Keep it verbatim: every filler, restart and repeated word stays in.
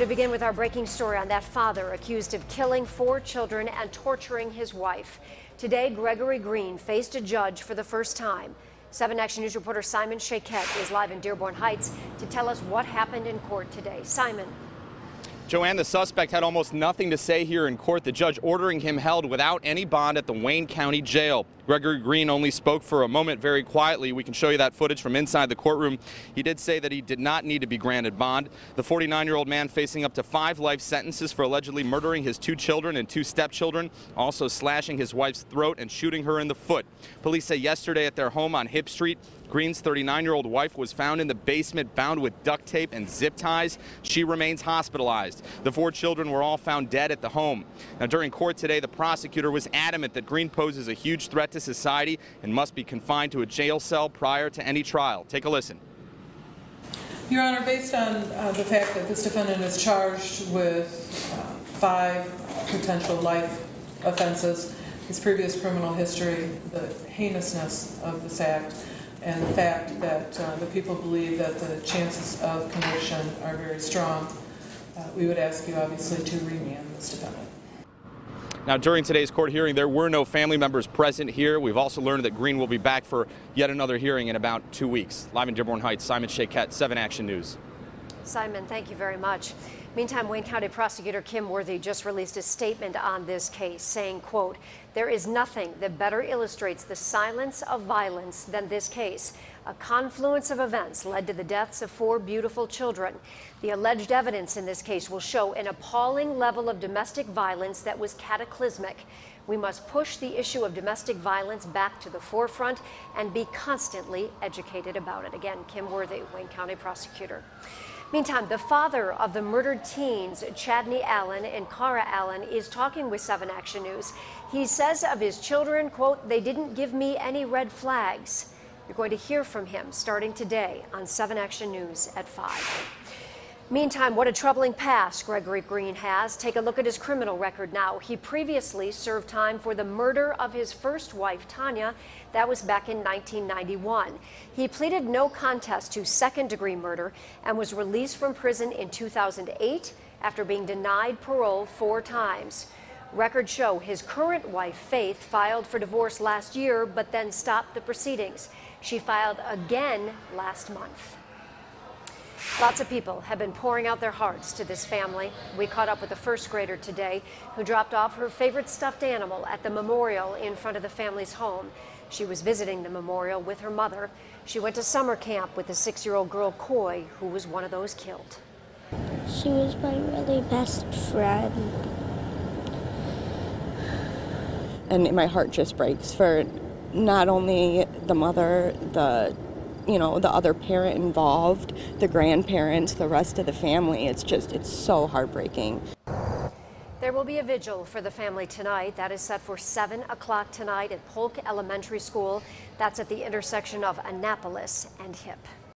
We're to begin with our breaking story on that father accused of killing four children and torturing his wife. Today, Gregory Green faced a judge for the first time. seven Action News reporter Simon Shaket is live in Dearborn Heights to tell us what happened in court today. Simon. Joanne, the suspect had almost nothing to say here in court, the judge ordering him held without any bond at the Wayne County Jail. Gregory Green only spoke for a moment very quietly. We can show you that footage from inside the courtroom. He did say that he did not need to be granted bond. The forty-nine-year-old man facing up to five life sentences for allegedly murdering his two children and two stepchildren, also slashing his wife's throat and shooting her in the foot. Police say yesterday at their home on Hip Street, Green's thirty-nine-year-old wife was found in the basement bound with duct tape and zip ties. She remains hospitalized. The four children were all found dead at the home. Now, during court today, the prosecutor was adamant that Green poses a huge threat to society and must be confined to a jail cell prior to any trial. Take a listen. Your Honor, based on uh, the fact that this defendant is charged with uh, five potential life offenses, his previous criminal history, the heinousness of this act, and the fact that uh, the people believe that the chances of conviction are very strong, uh, we would ask you obviously to remand this defendant. Now, during today's court hearing, there were no family members present here. We've also learned that Green will be back for yet another hearing in about two weeks. Live in Dearborn Heights, Simon Shaket, seven Action News. Simon, thank you very much. Meantime, Wayne County Prosecutor Kim Worthy just released a statement on this case saying, quote, "There is nothing that better illustrates the silence of violence than this case. A confluence of events led to the deaths of four beautiful children. The alleged evidence in this case will show an appalling level of domestic violence that was cataclysmic. We must push the issue of domestic violence back to the forefront and be constantly educated about it." Again, Kim Worthy, Wayne County Prosecutor. Meantime, the father of the murdered teens, Chadney Allen and Kara Allen, is talking with seven Action News. He says of his children, quote, "They didn't give me any red flags." You're going to hear from him starting today on seven Action News at five. Meantime, what a troubling past Gregory Green has. Take a look at his criminal record now. He previously served time for the murder of his first wife, Tanya. That was back in nineteen ninety-one. He pleaded no contest to second-degree murder and was released from prison in two thousand eight after being denied parole four times. Records show his current wife, Faith, filed for divorce last year but then stopped the proceedings. She filed again last month. Lots of people have been pouring out their hearts to this family. We caught up with a first grader today who dropped off her favorite stuffed animal at the memorial in front of the family's home. She was visiting the memorial with her mother. She went to summer camp with a six-year-old girl, Coy, who was one of those killed. She was my really best friend. And my heart just breaks for not only the mother, the you know, the other parent involved, the grandparents, the rest of the family. It's just, it's so heartbreaking. There will be a vigil for the family tonight. That is set for seven o'clock tonight at Polk Elementary School. That's at the intersection of Annapolis and Hip.